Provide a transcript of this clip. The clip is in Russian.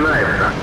начинается.